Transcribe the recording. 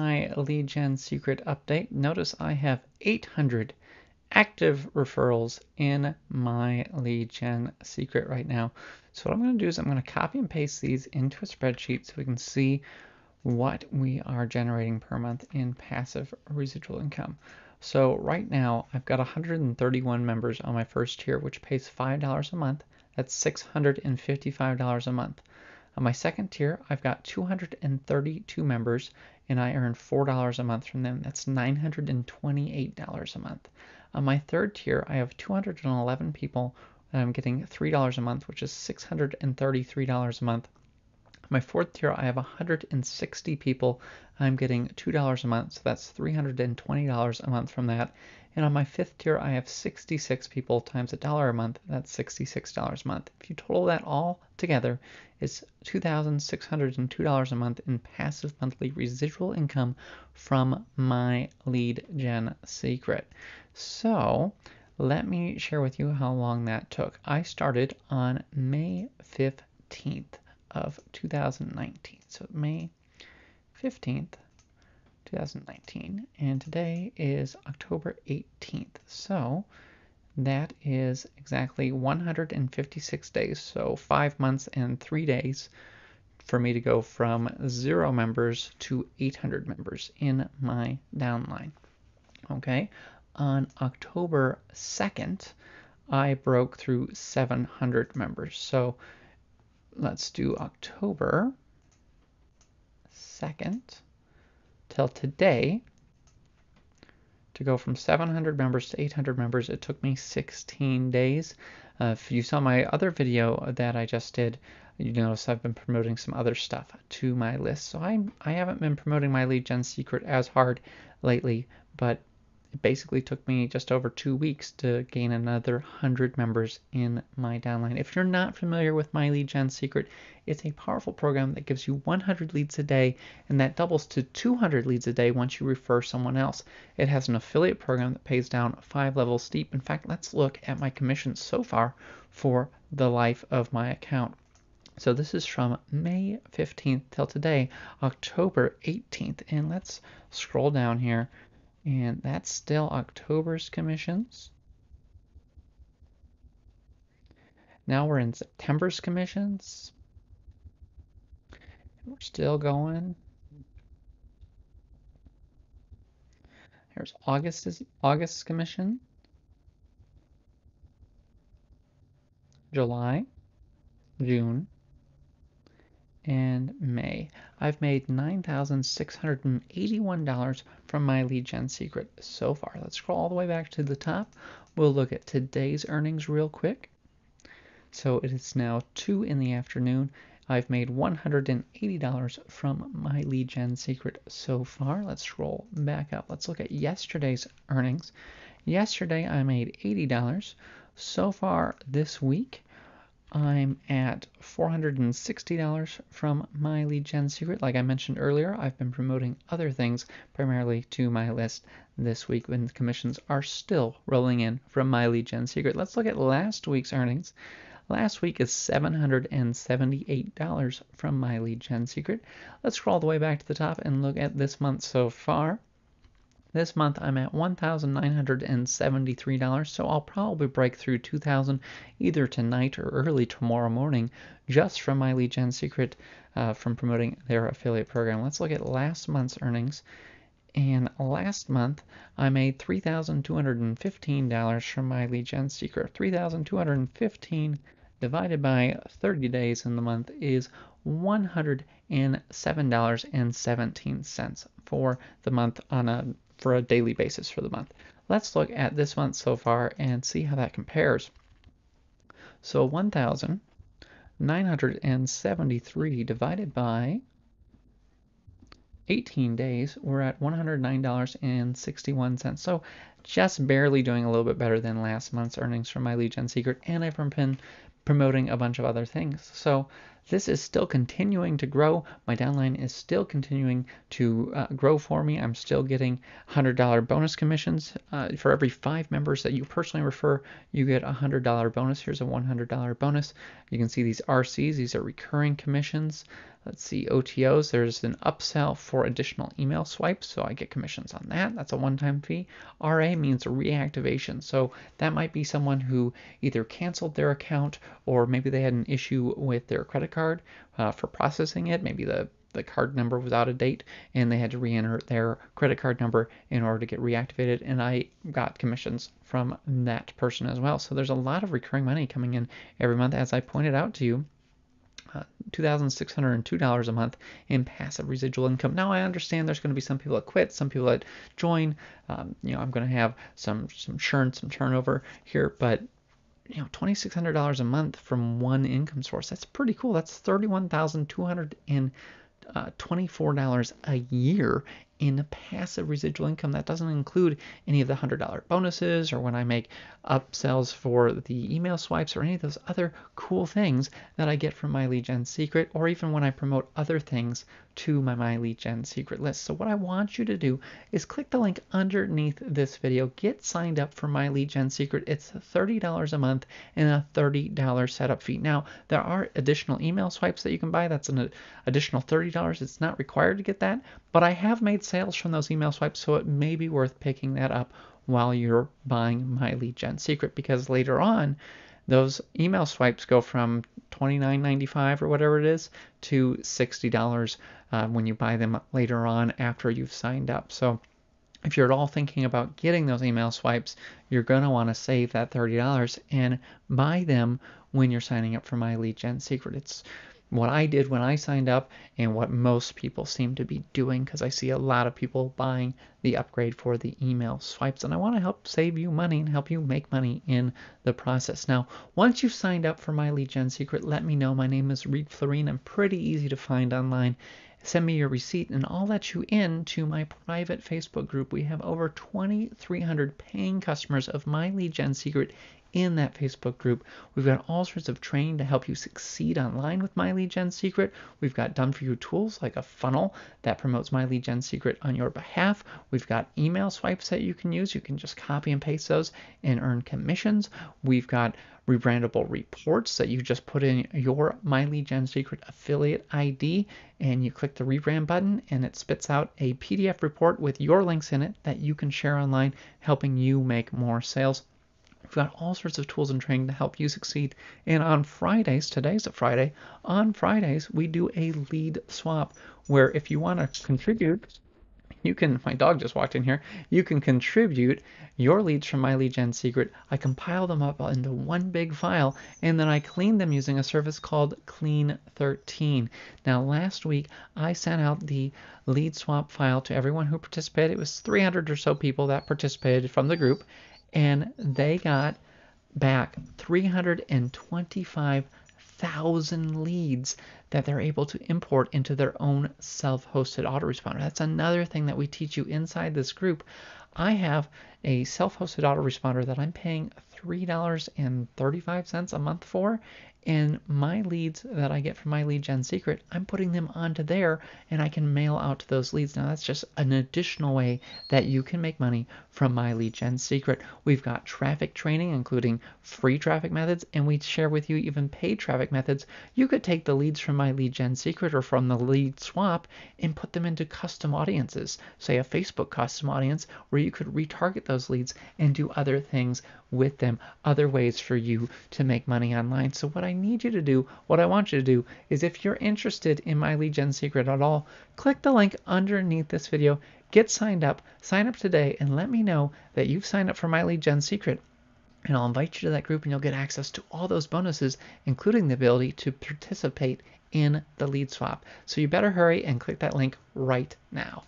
My Lead Gen Secret update, notice I have 800 active referrals in My Lead Gen Secret right now. So what I'm going to do is I'm going to copy and paste these into a spreadsheet so we can see what we are generating per month in passive residual income. So right now I've got 131 members on my first tier, which pays $5 a month. That's $655 a month. On my second tier, I've got 232 members, and I earn $4 a month from them. That's $928 a month. On my third tier, I have 211 people, and I'm getting $3 a month, which is $633 a month. On my fourth tier, I have 160 people. I'm getting $2 a month, so that's $320 a month from that. And on my fifth tier, I have 66 people times $1 a month. That's $66 a month. If you total that all together, it's $2,602 a month in passive monthly residual income from My Lead Gen Secret. So let me share with you how long that took. I started on May 15th of 2019. So May 15th. 2019, and today is October 18th, so that is exactly 156 days, so 5 months and 3 days for me to go from 0 members to 800 members in my downline. Okay, on October 2nd, I broke through 700 members, so let's do October 2nd. Till today, to go from 700 members to 800 members, it took me 16 days. If you saw my other video that I just did, you notice I've been promoting some other stuff to my list. So I haven't been promoting My Lead Gen Secret as hard lately, but it basically took me just over 2 weeks to gain another 100 members in my downline. If you're not familiar with My Lead Gen Secret, it's a powerful program that gives you 100 leads a day, and that doubles to 200 leads a day once you refer someone else. It has an affiliate program that pays down 5 levels deep. In fact, let's look at my commissions so far for the life of my account. So this is from May 15th till today, October 18th, and let's scroll down here. And that's still October's commissions. Now we're in September's commissions. We're still going. Here's August's commission. July, June, and May. I've made $9,681 from My Lead Gen Secret so far. Let's scroll all the way back to the top. We'll look at today's earnings real quick. So it is now 2 in the afternoon. I've made $180 from My Lead Gen Secret so far. Let's scroll back up. Let's look at yesterday's earnings. Yesterday I made $80. So far this week, I'm at $460 from My Lead Gen Secret. Like I mentioned earlier, I've been promoting other things primarily to my list this week when the commissions are still rolling in from My Lead Gen Secret. Let's look at last week's earnings. Last week is $778 from My Lead Gen Secret. Let's scroll all the way back to the top and look at this month so far. This month I'm at $1,973, so I'll probably break through 2,000 either tonight or early tomorrow morning just from My Lead Gen Secret from promoting their affiliate program. Let's look at last month's earnings. And last month I made $3,215 from My Lead Gen Secret. 3,215 divided by 30 days in the month is $107.17 for the month for a daily basis for the month. Let's look at this month so far and see how that compares. So 1,973 divided by 18 days, we're at $109.61. So just barely doing a little bit better than last month's earnings from My Lead Gen Secret, and I've been promoting a bunch of other things. So this is still continuing to grow. My downline is still continuing to grow for me. I'm still getting $100 bonus commissions. For every 5 members that you personally refer, you get a $100 bonus. Here's a $100 bonus. You can see these RCs. These are recurring commissions. Let's see, OTOs. There's an upsell for additional email swipes, so I get commissions on that. That's a one-time fee. RA means reactivation. So that might be someone who either canceled their account or maybe they had an issue with their credit card for processing it. Maybe the card number was out of date and they had to re-enter their credit card number in order to get reactivated, and I got commissions from that person as well. So there's a lot of recurring money coming in every month. As I pointed out to you, $2,602 a month in passive residual income. Now I understand there's going to be some people that quit, some people that join. I'm going to have some churn, some turnover here, but $2,600 a month from one income source. That's pretty cool. That's $31,224 a year in passive residual income. That doesn't include any of the $100 bonuses or when I make upsells for the email swipes or any of those other cool things that I get from My Lead Gen Secret, or even when I promote other things to my Lead Gen Secret list. So what I want you to do is click the link underneath this video, get signed up for My Lead Gen Secret. It's $30 a month and a $30 setup fee. Now, there are additional email swipes that you can buy. That's an additional $30. It's not required to get that, but I have made sales from those email swipes, so it may be worth picking that up while you're buying My Lead Gen Secret, because later on those email swipes go from $29.95 or whatever it is to $60 when you buy them later on after you've signed up. So if you're at all thinking about getting those email swipes, you're going to want to save that $30 and buy them when you're signing up for My Lead Gen Secret. It's what I did when I signed up and what most people seem to be doing, because I see a lot of people buying the upgrade for the email swipes, and I want to help save you money and help you make money in the process. Now, once you've signed up for My Lead Gen Secret, let me know. My name is Reid Florine. I'm pretty easy to find online. Send me your receipt and I'll let you in to my private Facebook group. We have over 2,300 paying customers of My Lead Gen Secret in that Facebook group. We've got all sorts of training to help you succeed online with My Lead Gen Secret. We've got done for you tools like a funnel that promotes My Lead Gen Secret on your behalf. We've got email swipes that you can use. You can just copy and paste those and earn commissions. We've got rebrandable reports that you just put in your My Lead Gen Secret affiliate ID and you click the rebrand button and it spits out a PDF report with your links in it that you can share online, helping you make more sales. We've got all sorts of tools and training to help you succeed. And on Fridays, today's a Friday, on Fridays we do a lead swap where if you want to contribute, you can, my dog just walked in here, you can contribute your leads from My Lead Gen Secret. I compile them up into one big file and then I clean them using a service called Clean13. Now last week I sent out the lead swap file to everyone who participated. It was 300 or so people that participated from the group, and they got back 325,000 leads that they're able to import into their own self-hosted autoresponder. That's another thing that we teach you inside this group. I have a self-hosted autoresponder that I'm paying $3.35 a month for, and my leads that I get from My Lead Gen Secret, I'm putting them onto there and I can mail out to those leads. Now that's just an additional way that you can make money from My Lead Gen Secret. We've got traffic training, including free traffic methods, and we share with you even paid traffic methods. You could take the leads from My Lead Gen Secret or from the lead swap and put them into custom audiences, say a Facebook custom audience, where you could retarget those leads and do other things with them, other ways for you to make money online. So what I need you to do, what I want you to do, is if you're interested in My Lead Gen Secret at all, click the link underneath this video, get signed up, sign up today, and let me know that you've signed up for My Lead Gen Secret. And I'll invite you to that group and you'll get access to all those bonuses, including the ability to participate in the lead swap. So you better hurry and click that link right now.